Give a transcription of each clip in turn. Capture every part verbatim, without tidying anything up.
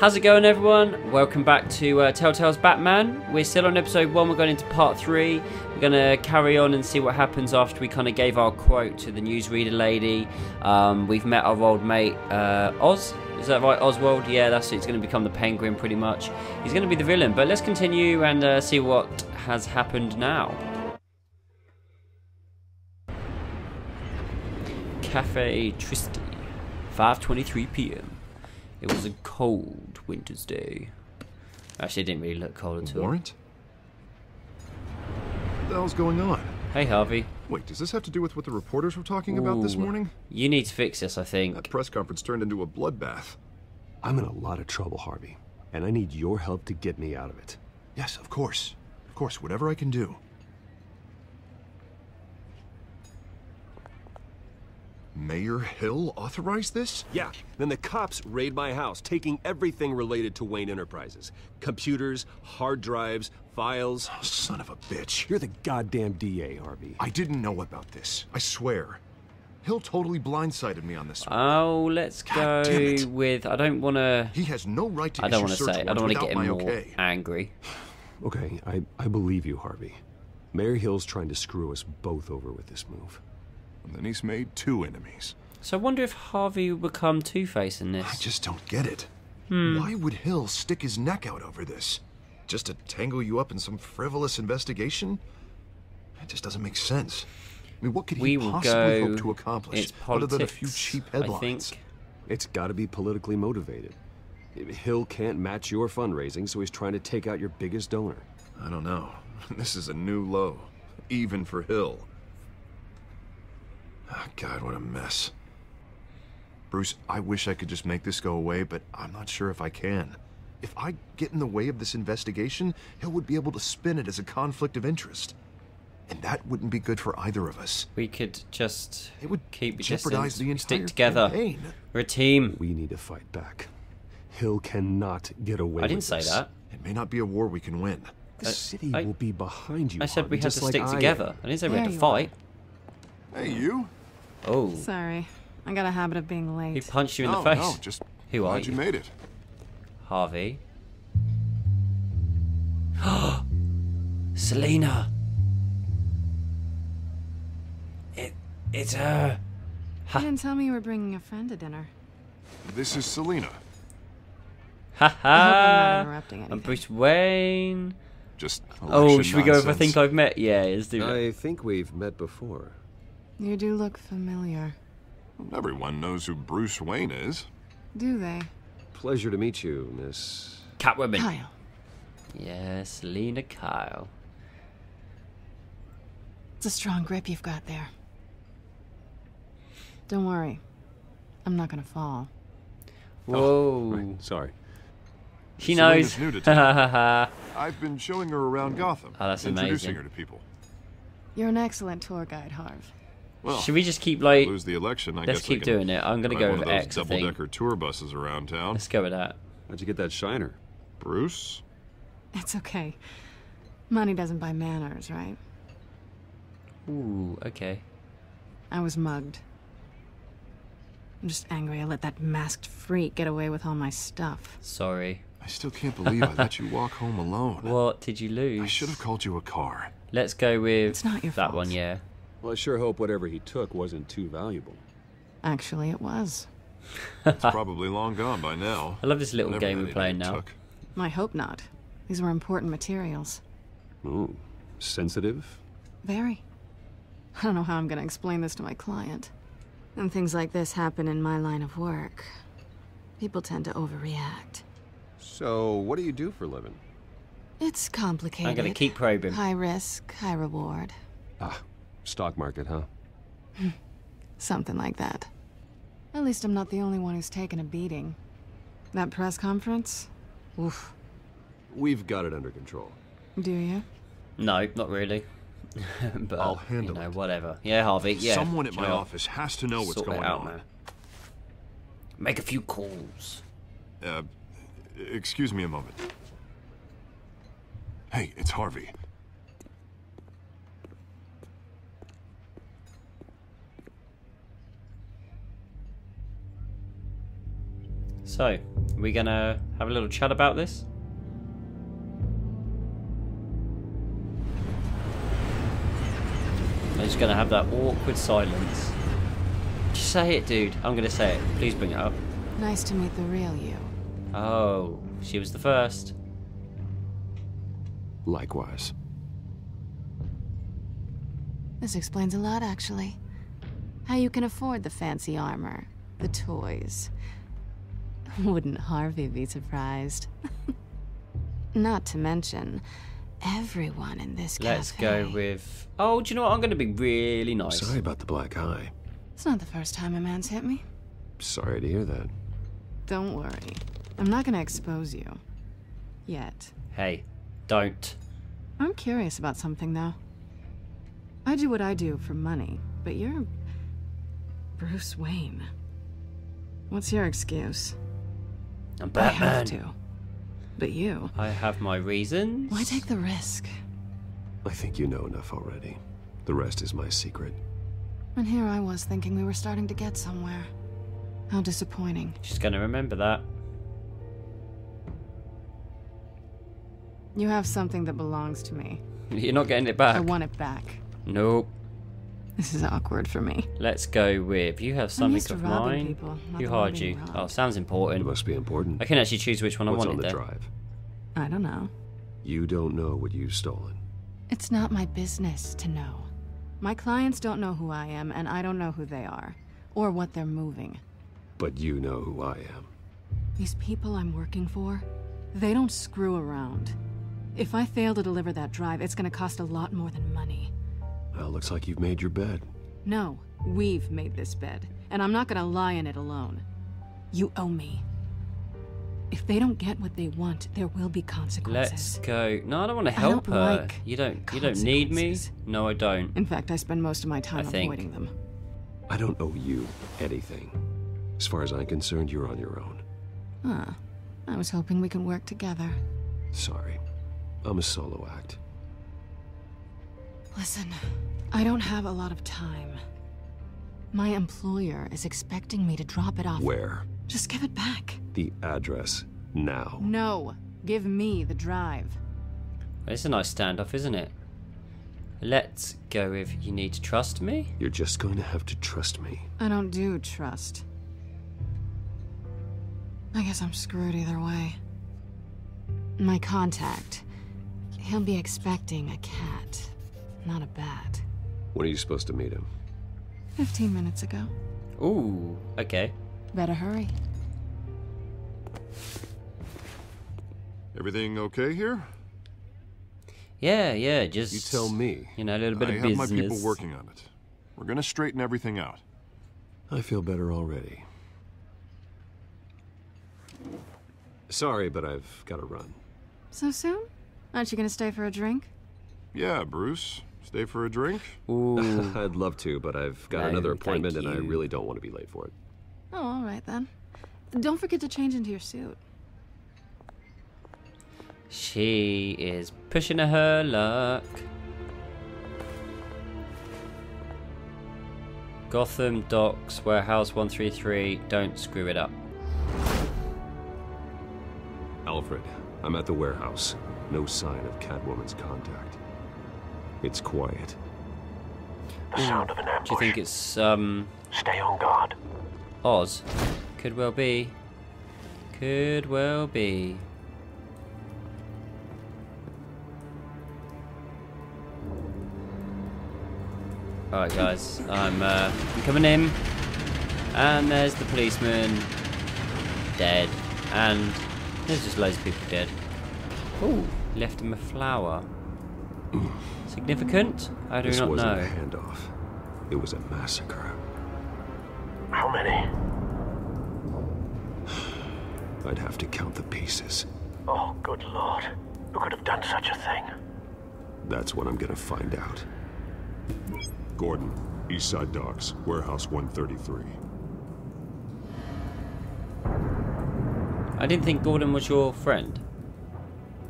How's it going, everyone? Welcome back to uh, Telltale's Batman. We're still on episode one, we're going into part three. We're gonna carry on and see what happens after we kind of gave our quote to the newsreader lady. Um, we've met our old mate, uh, Oz. Is that right, Oswald? Yeah, that's it. He's gonna become the Penguin pretty much. He's gonna be the villain, but let's continue and uh, see what has happened now. Cafe Tristy, five twenty-three p m It was a cold winter's day. Actually, it didn't really look cold at all. Warrant? What the hell's going on? Hey, Harvey. Wait, does this have to do with what the reporters were talking Ooh, about this morning? You need to fix this, I think. That press conference turned into a bloodbath. I'm in a lot of trouble, Harvey, and I need your help to get me out of it. Yes, of course. Of course, whatever I can do. Mayor Hill authorized this? Yeah. Then the cops raid my house, taking everything related to Wayne Enterprises. Computers, hard drives, files. Oh, son of a bitch. You're the goddamn D A, Harvey. I didn't know about this. I swear. Hill totally blindsided me on this one. Oh, let's God go with... I don't want to... He has no right to I don't want to say I don't want to get him more okay. angry. Okay, I, I believe you, Harvey. Mayor Hill's trying to screw us both over with this move. And then he's made two enemies. So I wonder if Harvey will become Two Face in this. I just don't get it. Hmm. Why would Hill stick his neck out over this? Just to tangle you up in some frivolous investigation? It just doesn't make sense. I mean, what could we he possibly hope to accomplish? It's politics, other than a few cheap headlines. I think. It's got to be politically motivated. Hill can't match your fundraising, so he's trying to take out your biggest donor. I don't know. This is a new low, even for Hill. Oh, God, what a mess. Bruce, I wish I could just make this go away, but I'm not sure if I can. If I get in the way of this investigation, Hill would be able to spin it as a conflict of interest. And that wouldn't be good for either of us. We could just it would keep jeopardize the entire Stick together. Campaign. We're a team. We need to fight back. Hill cannot get away I didn't with say this. that. It may not be a war we can win. The I, city I, will be behind you. I said we had to like stick I together. I didn't say yeah, we had to fight. Are. Hey, you. Oh. Sorry. I got a habit of being late. He punched you in no, the face. No, just Who are you? you made it. Harvey. Selina. It it's her. Ha. You didn't tell me you were bringing a friend to dinner. This is Selina. Ha ha. I'm Bruce Wayne. Just Oh, should we nonsense. go if I think I've met? Yeah, let's do that. I think we've met before. You do look familiar. Everyone knows who Bruce Wayne is. Do they? Pleasure to meet you, Miss... Catwoman. Kyle. Yes, Selina Kyle. It's a strong grip you've got there. Don't worry. I'm not gonna fall. Whoa. Oh, right. Sorry. She Selena's knows. I've been showing her around Gotham. Oh, that's introducing amazing. her to people. You're an excellent tour guide, Harv. Well, should we just keep like lose the election? I let's guess keep doing it. I'm gonna go with X. Double-decker tour buses around town. Let's go with that. How'd you get that shiner, Bruce? That's okay. Money doesn't buy manners, right? Ooh, okay. I was mugged. I'm just angry I let that masked freak get away with all my stuff. Sorry. I still can't believe I let you walk home alone. What did you lose? I should have called you a car. Let's go with it's not your that fault. one, yeah. Well, I sure hope whatever he took wasn't too valuable. Actually, it was. It's probably long gone by now. I love this little Whenever game we're playing now. Took. I hope not. These were important materials. Ooh, sensitive? Very. I don't know how I'm going to explain this to my client. And things like this happen in my line of work. People tend to overreact. So, what do you do for a living? It's complicated. I'm going to keep probing. High risk, high reward. Ah. Stock market, huh? Something like that. At least I'm not the only one who's taken a beating. That press conference? Oof. We've got it under control. Do you? No, not really. But I'll handle you know, it. Whatever. Yeah, Harvey. Yeah. Someone at my know. office has to know what's sort going out, on. Man. Make a few calls. Uh, excuse me a moment. Hey, it's Harvey. So, We're gonna have a little chat about this. I'm just gonna have that awkward silence. Just say it, dude. I'm gonna say it. Please bring it up. Nice to meet the real you. Oh, she was the first. Likewise. This explains a lot, actually. How you can afford the fancy armor, the toys. Wouldn't Harvey be surprised? Not to mention, everyone in this cafe. Let's go with... Oh, do you know what? I'm going to be really nice. Sorry about the black eye. It's not the first time a man's hit me. Sorry to hear that. Don't worry. I'm not going to expose you. Yet. Hey, don't. I'm curious about something, though. I do what I do for money, but you're... Bruce Wayne. What's your excuse? I'm Batman. I have to. But you... I have my reasons. Why take the risk? I think you know enough already. The rest is my secret. And here I was thinking we were starting to get somewhere. How disappointing. She's gonna remember that. You have something that belongs to me. You're not getting it back. I want it back. Nope. This is awkward for me. Let's go with you have something of mine. People, who hired you? Robbed. Oh, sounds important. It must be important. I can actually choose which one. What's I wanted on the there. Drive? I don't know. You don't know what you've stolen. It's not my business to know. My clients don't know who I am, and I don't know who they are or what they're moving. But you know who I am. These people I'm working for, they don't screw around. If I fail to deliver that drive, it's going to cost a lot more than money. Well, looks like you've made your bed. No, we've made this bed, and I'm not gonna lie in it alone. You owe me. If they don't get what they want, there will be consequences. Let's go. No, I don't want to help her. Like you don't. You don't need me. No, I don't. In fact, I spend most of my time avoiding them. I don't owe you anything. As far as I'm concerned, you're on your own. Ah, I was hoping we could work together. Sorry, I'm a solo act. Listen, I don't have a lot of time. My employer is expecting me to drop it off. Where? Just give it back. The address now. No, give me the drive. It's a nice standoff, isn't it? Let's go with you need to trust me. You're just going to have to trust me. I don't do trust. I guess I'm screwed either way. My contact, he'll be expecting a cat. Not a bat. When are you supposed to meet him? Fifteen minutes ago. Ooh, okay. Better hurry. Everything okay here? Yeah, yeah, just... You tell me. You know, a little bit I of business. I have my people working on it. We're gonna straighten everything out. I feel better already. Sorry, but I've gotta run. So soon? Aren't you gonna stay for a drink? Yeah, Bruce. Stay for a drink? Ooh. I'd love to, but I've got no, another appointment and I really don't want to be late for it. Oh, all right then. Don't forget to change into your suit. She is pushing her luck. Gotham Docks, Warehouse one three three. Don't screw it up. Alfred, I'm at the warehouse. No sign of Catwoman's contact. It's quiet. The sound of an ambush. Do you think it's um? Stay on guard. Oz, could well be. Could well be. All right, guys, I'm uh, I'm coming in, and there's the policeman dead, and there's just loads of people dead. Ooh, left him a flower. Significant? I do not know. This wasn't a handoff. It was a massacre. How many? I'd have to count the pieces. Oh, good lord. Who could have done such a thing? That's what I'm gonna find out. Gordon, Eastside Docks, Warehouse one thirty-three. I didn't think Gordon was your friend.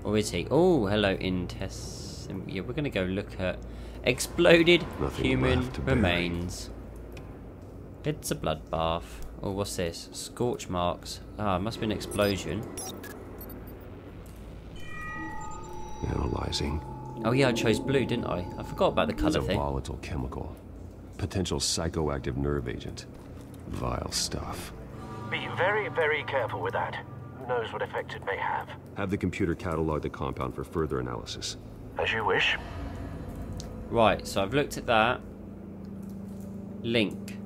Or is he? Oh, hello, Intess. Yeah, we're gonna go look at exploded Nothing human remains. It's a bloodbath. Oh, what's this? Scorch marks. Ah, it must be an explosion. Analyzing. Oh yeah, I chose blue, didn't I? I forgot about the colour thing. It's a volatile chemical. Potential psychoactive nerve agent. Vile stuff. Be very, very careful with that. Who knows what effect it may have. Have the computer catalog the compound for further analysis. As you wish. Right, so I've looked at that. Link.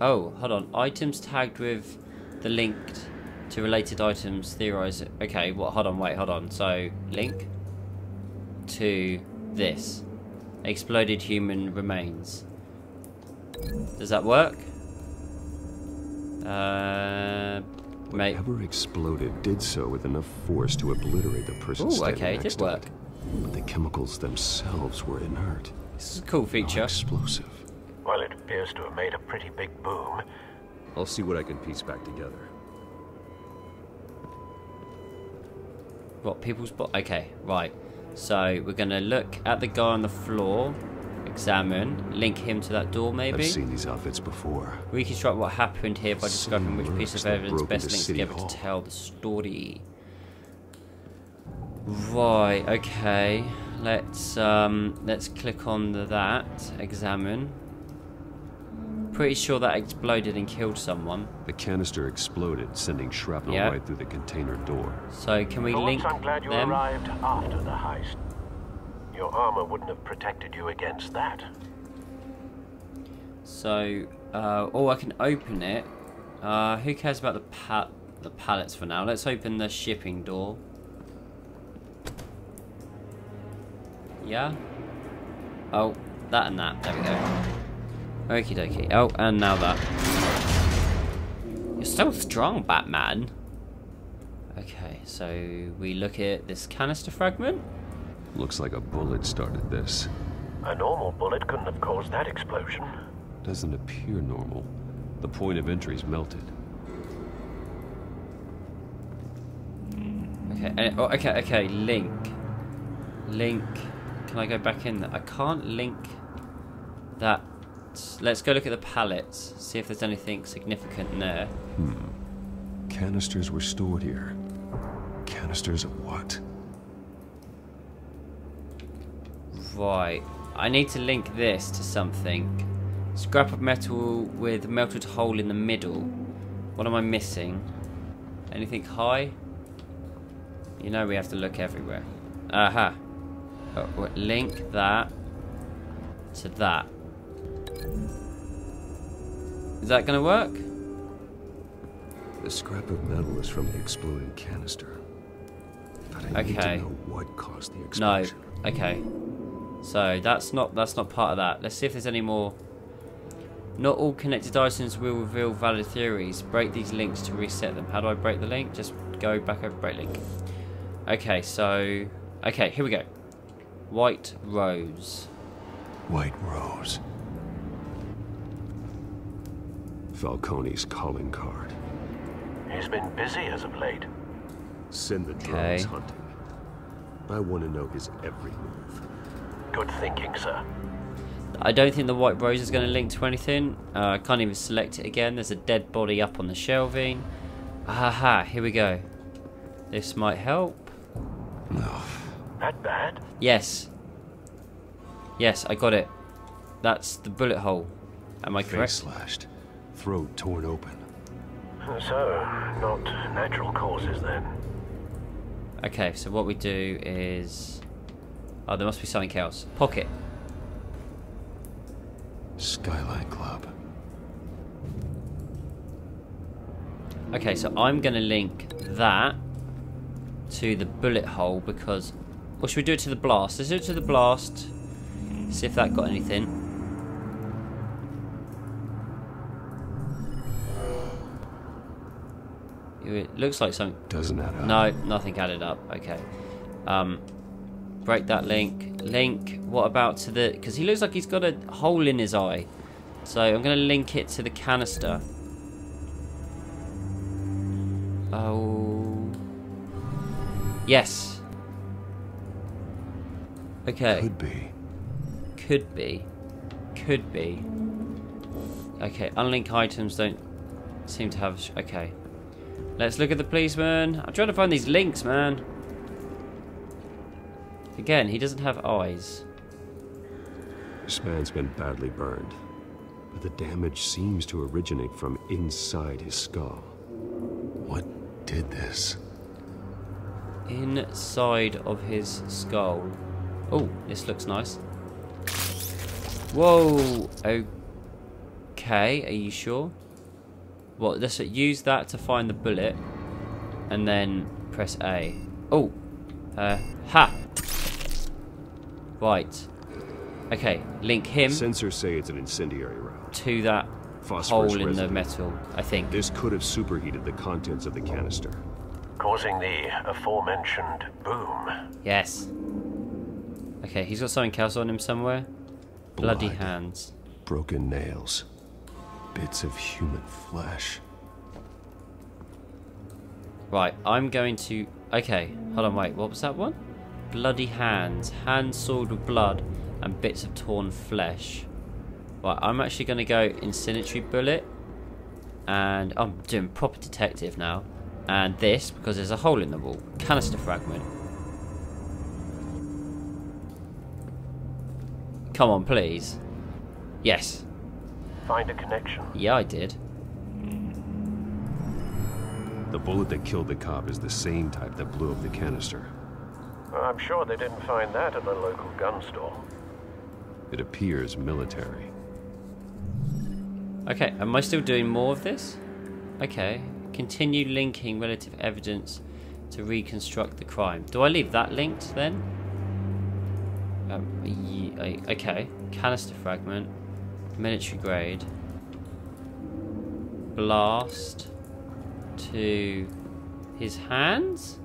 Oh, hold on. Items tagged with the linked to related items theorize. Okay, well, hold on, wait, hold on. So, link to this. Exploded human remains. Does that work? Uh, mate. Whoever exploded did so with enough force to obliterate the person standing next to it. Ooh, okay, it did work. But the chemicals themselves were inert. This is a cool feature. Explosive. Well, it appears to have made a pretty big boom. I'll see what I can piece back together. What, people's bo- Okay, right. So, we're gonna look at the guy on the floor. Examine. Link him to that door, maybe? I've seen these outfits before. Reconstruct what happened here by describing which piece of evidence best links together to tell the story. Right, okay. Let's, um, let's click on the, that. Examine. Pretty sure that exploded and killed someone. The canister exploded, sending shrapnel yep. right through the container door. So, can we link them? I'm glad you arrived after the heist. Your armor wouldn't have protected you against that. So, uh, oh, I can open it. Uh, who cares about the pa the pallets for now? Let's open the shipping door. Yeah. Oh, that and that. There we go. Okie dokie. Oh, and now that. You're so strong, Batman. Okay, so we look at this canister fragment. Looks like a bullet started this. A normal bullet couldn't have caused that explosion. Doesn't appear normal. The point of entry's melted. Okay, oh, okay, okay, link. Link. Can I go back in there? I can't link that. Let's go look at the pallets. See if there's anything significant in there. Hmm. Canisters were stored here. Canisters of what? Right, I need to link this to something. Scrap of metal with a melted hole in the middle. What am I missing? Anything high? You know we have to look everywhere. Aha. Uh-huh. Oh, link that to that. Is that gonna work? The scrap of metal is from the exploding canister. But I okay. need to know what caused the explosion. No. Okay. So that's not that's not part of that. Let's see if there's any more. Not all connected items will reveal valid theories. Break these links to reset them. How do I break the link? Just go back over break link. Okay, so okay, here we go. White Rose. White Rose. Falcone's calling card. He's been busy as of late. Send the drones okay. hunting. I want to know his every move. Good thinking, sir. I don't think the White Rose is going to link to anything. I uh, can't even select it again. There's a dead body up on the shelving. Aha, here we go. This might help. No. That bad? Yes. Yes, I got it. That's the bullet hole. Am I Face correct? Slashed. Throat torn open. So, not natural causes then. Okay, so what we do is... Oh, there must be something else. Pocket. Skyline Club. Okay, so I'm going to link that to the bullet hole because... Or should we do it to the blast? Let's do it to the blast. See if that got anything. It looks like something... Doesn't add up. No, nothing added up. Okay. Um... Break that link. Link, what about to the... Because he looks like he's got a hole in his eye. So I'm going to link it to the canister. Oh... Yes. Okay. Could be. Could be. Could be. Okay, unlink items don't... Seem to have... Okay. Let's look at the policeman. I'm trying to find these links, man. Again, he doesn't have eyes. This man's been badly burned, but the damage seems to originate from inside his skull. What did this? Inside of his skull. Oh, this looks nice. Whoa. Okay, are you sure? Well, let's use that to find the bullet, and then press A. Oh, uh, ha. Right. Okay, link him. Sensors say it's an incendiary round. To that Phosphorus hole in residue. The metal, I think. This could have superheated the contents of the canister, causing the aforementioned boom. Yes. Okay, he's got something else on him somewhere. Blood, bloody hands. Broken nails. Bits of human flesh. Right, I'm going to... Okay, hold on, wait, what was that one? Bloody hands. Hands soiled with blood and bits of torn flesh. Right, I'm actually going to go incendiary bullet. And I'm doing proper detective now. And this, because there's a hole in the wall. Canister fragment. Come on, please. Yes. Find a connection. Yeah, I did. The bullet that killed the cop is the same type that blew up the canister. I'm sure they didn't find that at a local gun store. It appears military. Okay, am I still doing more of this? Okay. Continue linking relative evidence to reconstruct the crime. Do I leave that linked then? Um, okay. Canister fragment. Military grade. Blast. To his hands?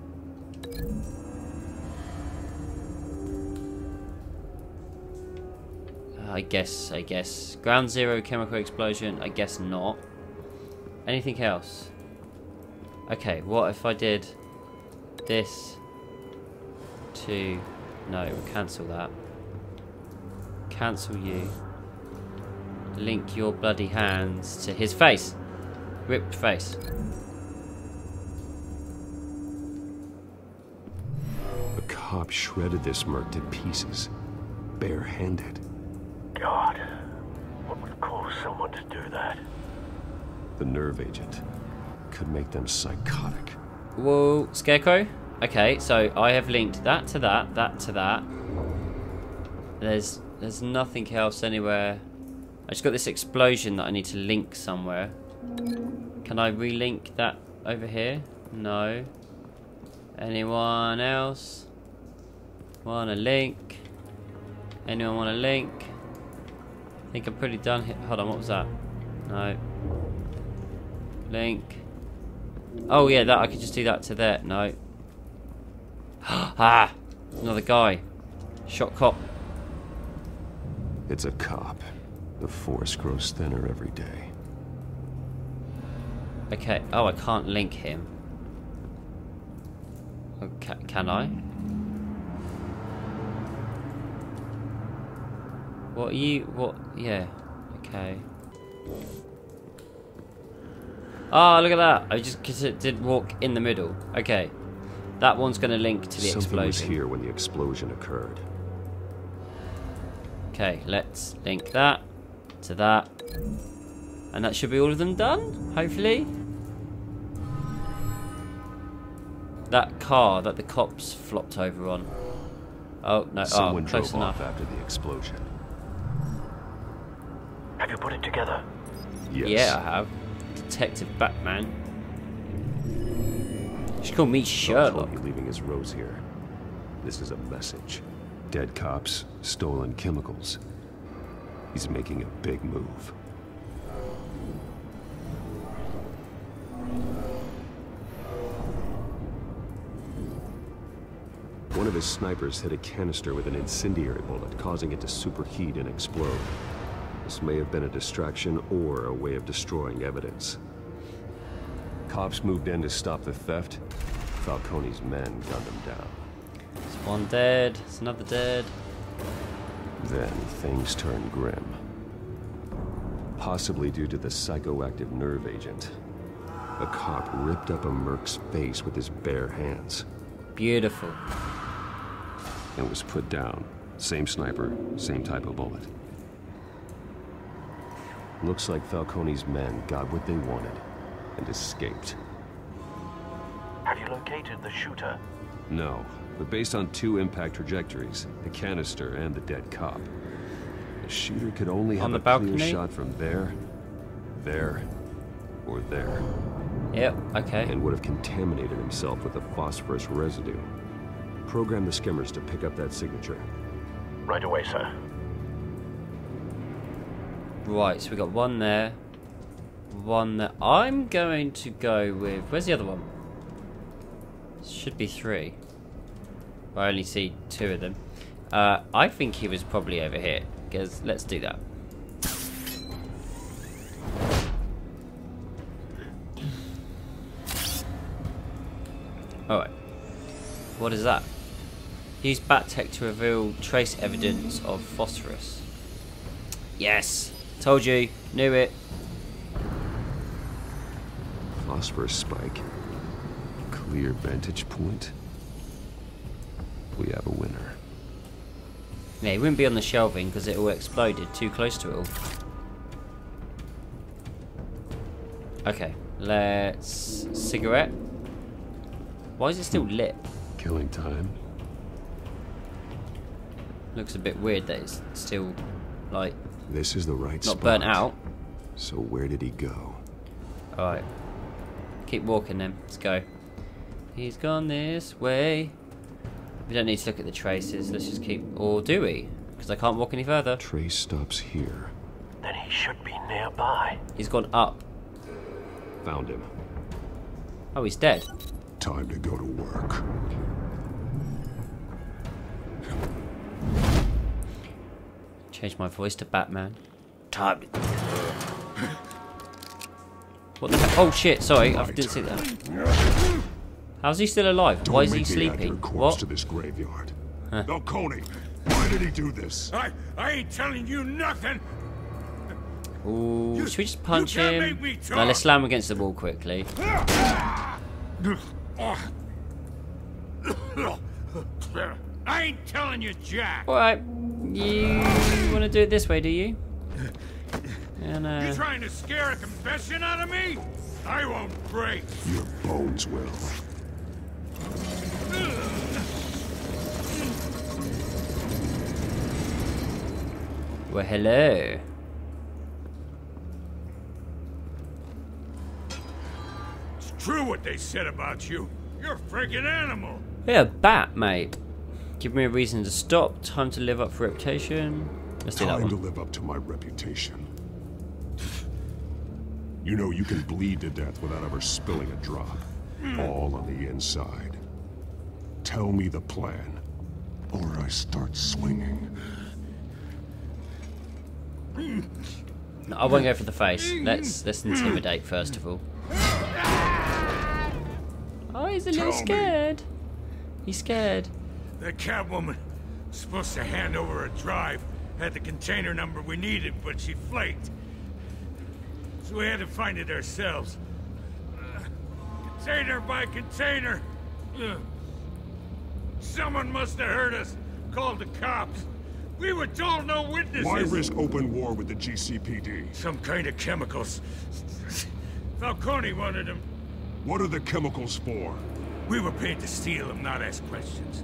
I guess, I guess. Ground zero chemical explosion, I guess not. Anything else? Okay, what if I did this to... No, we'll cancel that. Cancel you. Link your bloody hands to his face. Ripped face. The cop shredded this merc to pieces. Barehanded. God, what would cause someone to do that? The nerve agent could make them psychotic. Whoa, Scarecrow? Okay, so I have linked that to that, that to that. There's there's nothing else anywhere. I just got this explosion that I need to link somewhere. Can I relink that over here? No. Anyone else? Wanna link? Anyone wanna link? I think I'm pretty done here. Hold on, what was that? No. Link. Oh yeah, that I could just do that to there. No. Ah! Another guy. Shot cop. It's a cop. The force grows thinner every day. Okay. Oh, I can't link him. Oh, ca can I? What are you, what, yeah, okay. Ah, oh, look at that. I just, because it did walk in the middle. Okay. That one's going to link to the Something explosion. Was here when the explosion occurred. Okay, let's link that to that. And that should be all of them done, hopefully. That car that the cops flopped over on. Oh, no, Someone oh, close drove enough. Off after the explosion. Have you put it together? Yes. Yeah, I have. Detective Batman. You should call me Sherlock. He's leaving his rose here. This is a message. Dead cops, stolen chemicals. He's making a big move. One of his snipers hit a canister with an incendiary bullet, causing it to superheat and explode. This may have been a distraction or a way of destroying evidence. Cops moved in to stop the theft. Falcone's men gunned him down. It's one dead, it's another dead. Then things turned grim. Possibly due to the psychoactive nerve agent, A cop ripped up a merc's face with his bare hands. Beautiful. And was put down. Same sniper, same type of bullet. Looks like Falcone's men got what they wanted and escaped. Have you located the shooter? No, but based on two impact trajectories, the canister and the dead cop, the shooter could only have a clear shot from there, there, or there. Yep, okay. And would have contaminated himself with the phosphorus residue. Program the skimmers to pick up that signature. Right away, sir. Right, so we got one there, one there. I'm going to go with... Where's the other one? Should be three. I only see two of them. Uh, I think he was probably over here, because let's do that. Alright. What is that? Use bat tech to reveal trace evidence of phosphorus. Yes! Told you. Knew it. Phosphorus spike. Clear vantage point. We have a winner. Yeah, he wouldn't be on the shelving because it all exploded too close to it all. Okay, let's... Cigarette. Why is it still lit? Killing time. Looks a bit weird that it's still, like... This is the right spot. Not burnt out. So where did he go? Alright. Keep walking then. Let's go. He's gone this way. We don't need to look at the traces. Let's just keep... Or do we? Because I can't walk any further. Trace stops here. Then he should be nearby. He's gone up. Found him. Oh, he's dead. Time to go to work. Change my voice to Batman. Time. What the... Oh shit, sorry. Right. I didn't see that. How's he still alive? Don't Why is he sleeping? What? To this graveyard. Huh. Falcone, why did he do this? I, I ain't telling you nothing. Ooh, you, should we just punch him? No, let's slam against the wall quickly. I ain't telling you Jack. Alright. You want to do it this way, do you? And, uh... You trying to scare a confession out of me? I won't break. Your bones will. Well, hello. It's true what they said about you. You're a freaking animal. Yeah, bat, mate. Give me a reason to stop. Time to live up for reputation. Let's do that one. Time to live up to my reputation. You know you can bleed to death without ever spilling a drop. All on the inside. Tell me the plan, or I start swinging. No, I won't go for the face. Let's let's intimidate first of all. Oh, he's a little scared. He's scared. The Catwoman was supposed to hand over a drive, had the container number we needed, but she flaked. So we had to find it ourselves. Uh, container by container. Uh, someone must have heard us, called the cops. We were told no witnesses. Why risk open war with the G C P D? Some kind of chemicals. Falcone wanted them. What are the chemicals for? We were paid to steal them, not ask questions.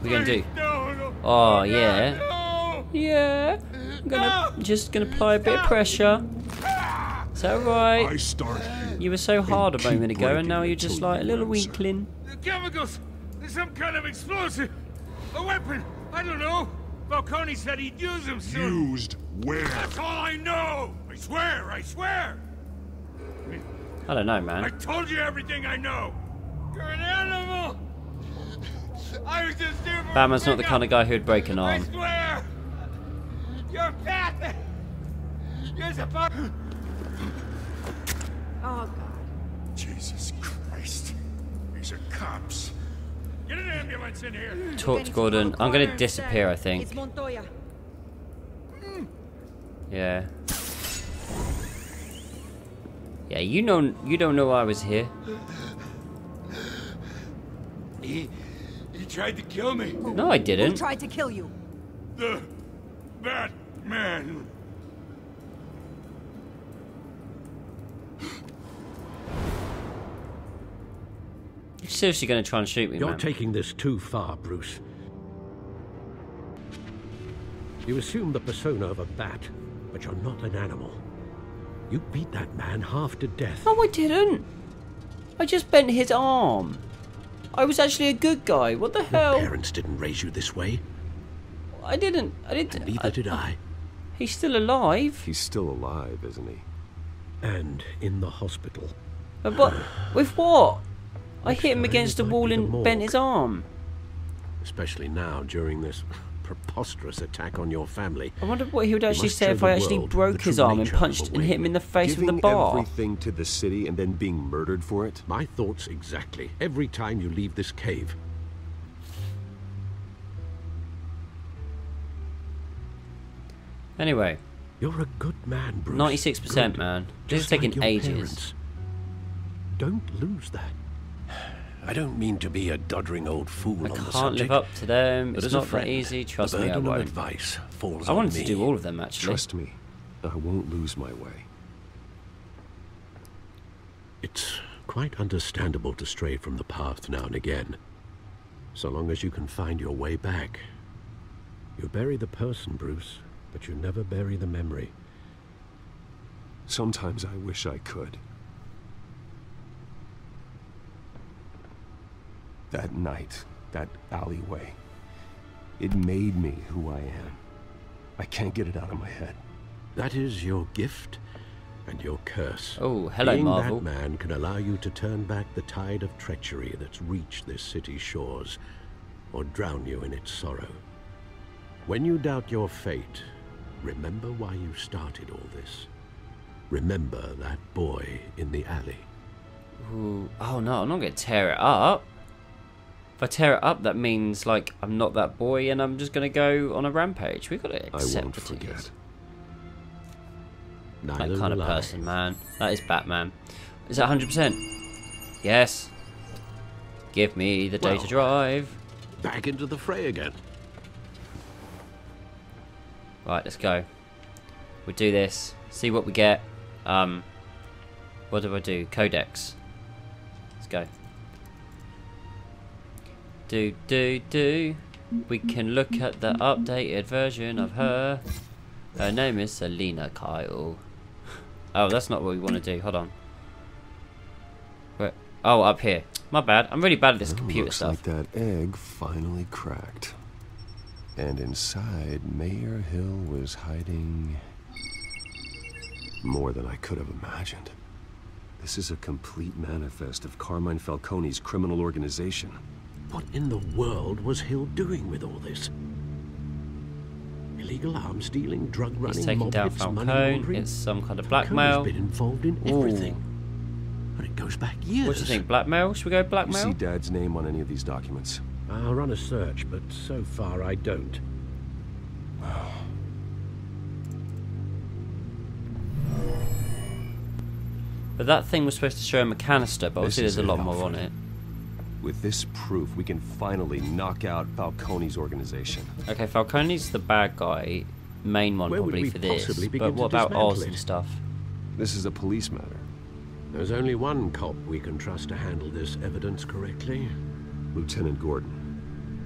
We're gonna do. No, no, oh yeah, no, yeah. I'm gonna no, just gonna apply a bit of pressure. Is that right? I start you were so hard a moment ago, and now you're just like a little weakling. The chemicals, there's some kind of explosive, a weapon. I don't know. Falcone said he'd use them soon. Used where? That's all I know. I swear, I swear. I don't know, man. I told you everything I know. You're an animal. I was just there for Batman's not the kind of guy who'd break an arm. I swear. You're a path. You're supposed. Oh God. Jesus Christ. These are cops. Get an ambulance in here. Talk to Gordon. I'm gonna disappear, I think. It's Montoya. Yeah. Yeah, you know, you don't know I was here. He, he tried to kill me. Who, no, I didn't. Who tried to kill you? The Batman. You're seriously going to try and shoot me, You're man. Taking this too far, Bruce. You assume the persona of a bat, but you're not an animal. You beat that man half to death. No, I didn't. I just bent his arm. I was actually a good guy. What the Your hell? Your parents didn't raise you this way. I didn't. I didn't. And neither I, did I. He's still alive. He's still alive, isn't he? And in the hospital. But what, with what? I Next hit him against the wall and the bent his arm. Especially now during this preposterous attack on your family. I wonder what he would actually say if I actually broke his arm and punched and hit him in the face with the bar. Giving everything to the city and then being murdered for it? My thoughts exactly. Every time you leave this cave. Anyway. You're a good man, Bruce. ninety-six percent, man. This is taking ages. Don't lose that. I don't mean to be a doddering old fool on the subject. I can't live up to them. It's not that easy. Trust me, I won't. Advice falls on me. I wanted to do all of them, actually. Trust me, I won't lose my way. It's quite understandable to stray from the path now and again. So long as you can find your way back. You bury the person, Bruce, but you never bury the memory. Sometimes I wish I could. That night, that alleyway, it made me who I am. I can't get it out of my head. That is your gift and your curse. Oh, hello, Being Marvel. That man can allow you to turn back the tide of treachery that's reached this city's shores, or drown you in its sorrow. When you doubt your fate, remember why you started all this. Remember that boy in the alley. Ooh. Oh no, I'm not going to tear it up. If I tear it up, that means, like, I'm not that boy and I'm just going to go on a rampage. We've got to accept I won't forget. That kind of lie. person, man. That is Batman. Is that one hundred percent? Yes. Give me the well, day to drive. Back into the fray again. Right, let's go. We'll do this. See what we get. Um, what do I do? Codex. Let's go. Do, do, do. We can look at the updated version of her. Her name is Selina Kyle. Oh, that's not what we want to do. Hold on. Where? Oh, up here. My bad. I'm really bad at this computer Looks stuff. Looks like that egg finally cracked. And inside, Mayor Hill was hiding more than I could have imagined. This is a complete manifest of Carmine Falcone's criminal organization. What in the world was Hill doing with all this? Illegal arms dealing, drug running, he's taking down Falcone. It's some kind of blackmail. Falcone's been involved in everything. Ooh. But it goes back years. What do you think? Blackmail? Should we go blackmail? You see Dad's name on any of these documents? I'll run a search, but so far I don't. But that thing was supposed to show him a canister, but obviously there's a lot more on it. With this proof, we can finally knock out Falcone's organization. Okay, Falcone's the bad guy, main one probably for this, but what about ours and stuff? This is a police matter. There's only one cop we can trust to handle this evidence correctly. Lieutenant Gordon.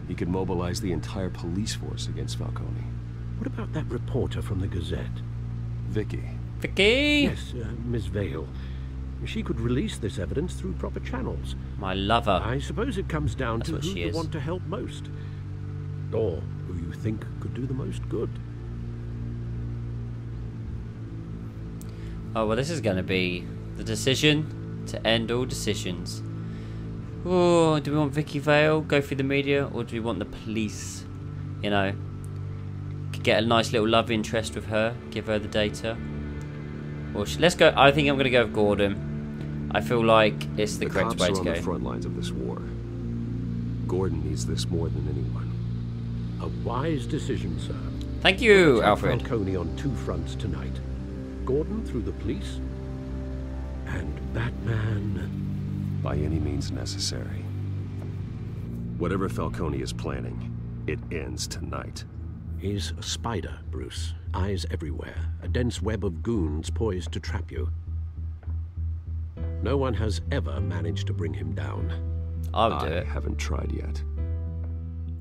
He could mobilize the entire police force against Falcone. What about that reporter from the Gazette? Vicky. Vicky? Yes, uh, Miss Vale. She could release this evidence through proper channels. My lover. I suppose it comes down That's to who you want to help most. Or who you think could do the most good. Oh, well, this is going to be the decision to end all decisions. Oh, do we want Vicky Vale, go through the media, or do we want the police? You know, get a nice little love interest with her, give her the data. Let's go. I think I'm going to go with Gordon. I feel like it's the, the correct way to go. The cops are on the front lines of this war. Gordon needs this more than anyone. A wise decision, sir. Thank you, Alfred. Falcone on two fronts tonight. Gordon through the police, and Batman by any means necessary. Whatever Falcone is planning, it ends tonight. He's a spider, Bruce. Eyes everywhere. A dense web of goons poised to trap you. No one has ever managed to bring him down. I'll do it. I haven't tried yet.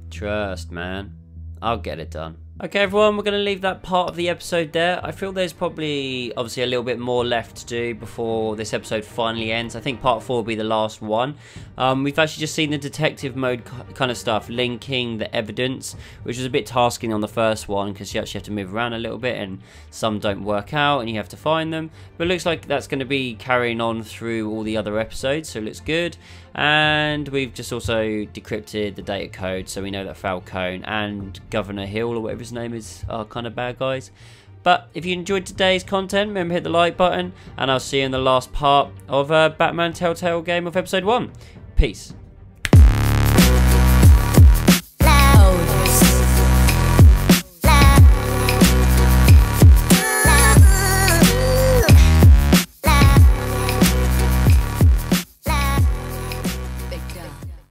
Trust, man. I'll get it done. Okay, everyone, we're going to leave that part of the episode there. I feel there's probably, obviously, a little bit more left to do before this episode finally ends. I think part four will be the last one. Um, we've actually just seen the detective mode kind of stuff, linking the evidence, which was a bit tasking on the first one because you actually have to move around a little bit and some don't work out and you have to find them. But it looks like that's going to be carrying on through all the other episodes, so it looks good. And we've just also decrypted the data code, so we know that Falcone and Governor Hill, or whatever his name is, are kind of bad guys. But if you enjoyed today's content, remember to hit the like button, and I'll see you in the last part of uh, Batman Telltale Game of Episode one. Peace.